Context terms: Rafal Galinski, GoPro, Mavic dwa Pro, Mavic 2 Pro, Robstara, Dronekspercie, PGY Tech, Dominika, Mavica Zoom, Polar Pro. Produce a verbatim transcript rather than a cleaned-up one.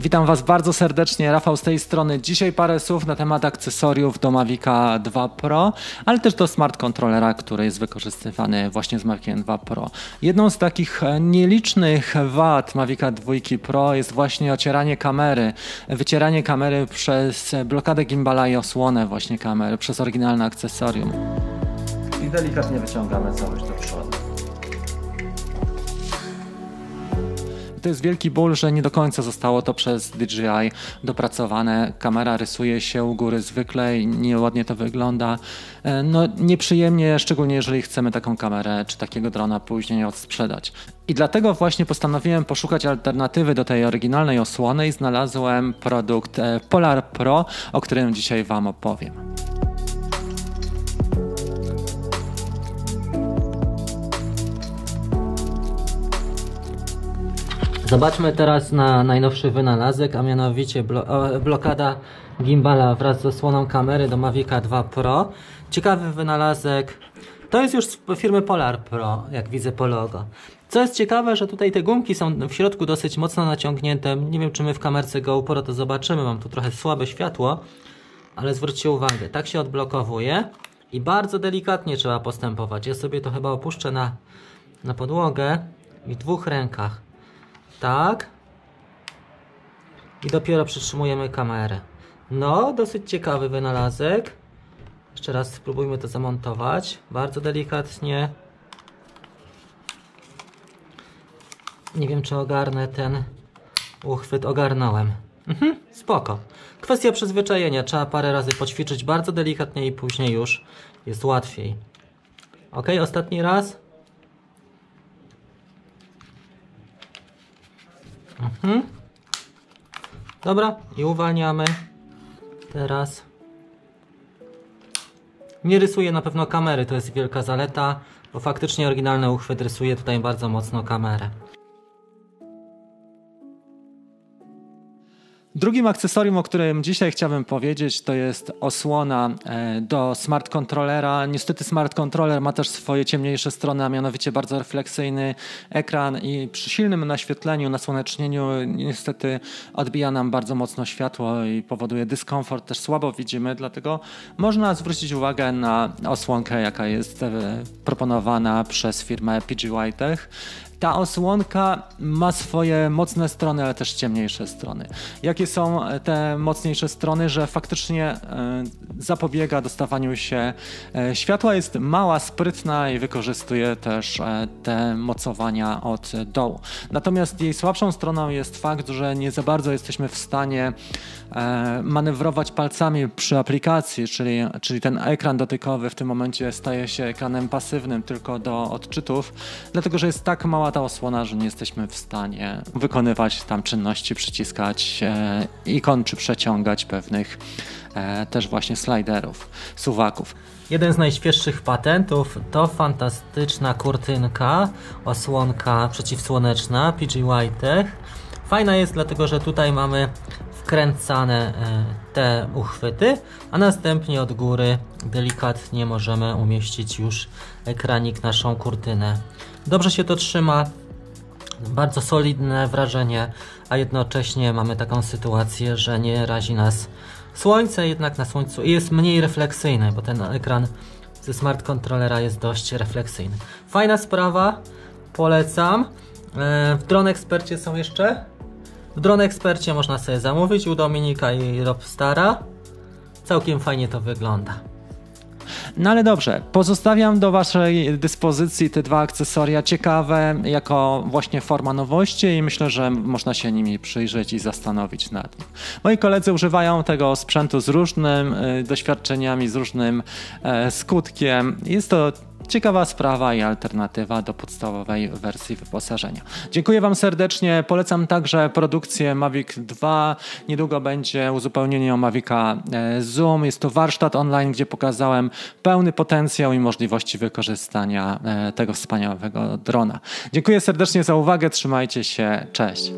Witam Was bardzo serdecznie, Rafał z tej strony. Dzisiaj parę słów na temat akcesoriów do Mavica dwa Pro, ale też do smart kontrolera, który jest wykorzystywany właśnie z Maviciem dwa Pro. Jedną z takich nielicznych wad Mavica dwa Pro jest właśnie ocieranie kamery, wycieranie kamery przez blokadę gimbala i osłonę właśnie kamery, przez oryginalne akcesorium. I delikatnie wyciągamy całość do przodu. To jest wielki ból, że nie do końca zostało to przez D J I dopracowane. Kamera rysuje się u góry zwykle i nieładnie to wygląda. No nieprzyjemnie, szczególnie jeżeli chcemy taką kamerę czy takiego drona później odsprzedać. I dlatego właśnie postanowiłem poszukać alternatywy do tej oryginalnej osłony i znalazłem produkt Polar Pro, o którym dzisiaj Wam opowiem. Zobaczmy teraz na najnowszy wynalazek, a mianowicie blokada gimbala wraz z osłoną kamery do Mavica dwa Pro. Ciekawy wynalazek, to jest już z firmy Polar Pro, jak widzę po logo. Co jest ciekawe, że tutaj te gumki są w środku dosyć mocno naciągnięte. Nie wiem, czy my w kamerce GoPro to zobaczymy, mam tu trochę słabe światło, ale zwróćcie uwagę, tak się odblokowuje i bardzo delikatnie trzeba postępować. Ja sobie to chyba opuszczę na, na podłogę i w dwóch rękach. Tak. I dopiero przytrzymujemy kamerę. No, dosyć ciekawy wynalazek. Jeszcze raz spróbujmy to zamontować. Bardzo delikatnie. Nie wiem, czy ogarnę ten uchwyt. Ogarnąłem. Mhm, spoko. Kwestia przyzwyczajenia. Trzeba parę razy poćwiczyć bardzo delikatnie i później już jest łatwiej. Ok, ostatni raz. Mhm. Dobra, i uwalniamy. Teraz nie rysuje na pewno kamery, to jest wielka zaleta, bo faktycznie oryginalny uchwyt rysuje tutaj bardzo mocno kamerę. Drugim akcesorium, o którym dzisiaj chciałbym powiedzieć, to jest osłona do smart kontrolera. Niestety smart kontroler ma też swoje ciemniejsze strony, a mianowicie bardzo refleksyjny ekran i przy silnym naświetleniu, nasłonecznieniu niestety odbija nam bardzo mocno światło i powoduje dyskomfort, też słabo widzimy, dlatego można zwrócić uwagę na osłonkę, jaka jest proponowana przez firmę P G Y Tech. Ta osłonka ma swoje mocne strony, ale też ciemniejsze strony. Jakie są te mocniejsze strony? Że faktycznie zapobiega dostawaniu się światła, jest mała, sprytna i wykorzystuje też te mocowania od dołu. Natomiast jej słabszą stroną jest fakt, że nie za bardzo jesteśmy w stanie manewrować palcami przy aplikacji, czyli, czyli ten ekran dotykowy w tym momencie staje się ekranem pasywnym tylko do odczytów, dlatego że jest tak mała ta osłona, że nie jesteśmy w stanie wykonywać tam czynności, przyciskać e, ikon czy przeciągać pewnych e, też właśnie sliderów, suwaków. Jeden z najświeższych patentów to fantastyczna kurtynka, osłonka przeciwsłoneczna P G Y Tech. Fajna jest dlatego, że tutaj mamy wkręcane e, te uchwyty, a następnie od góry delikatnie możemy umieścić już ekranik, naszą kurtynę. Dobrze się to trzyma, bardzo solidne wrażenie, a jednocześnie mamy taką sytuację, że nie razi nas słońce, jednak na słońcu jest mniej refleksyjne, bo ten ekran ze smart kontrolera jest dość refleksyjny. Fajna sprawa, polecam. W Dronekspercie są jeszcze? W Dronekspercie można sobie zamówić u Dominika i Robstara. Całkiem fajnie to wygląda. No ale dobrze, pozostawiam do Waszej dyspozycji te dwa akcesoria ciekawe jako właśnie forma nowości i myślę, że można się nimi przyjrzeć i zastanowić nad nim. Moi koledzy używają tego sprzętu z różnymi doświadczeniami, z różnym skutkiem. Jest to ciekawa sprawa i alternatywa do podstawowej wersji wyposażenia. Dziękuję Wam serdecznie. Polecam także produkcję Mavic dwa. Niedługo będzie uzupełnienie o Mavica Zoom. Jest to warsztat online, gdzie pokazałem pełny potencjał i możliwości wykorzystania tego wspaniałego drona. Dziękuję serdecznie za uwagę. Trzymajcie się. Cześć.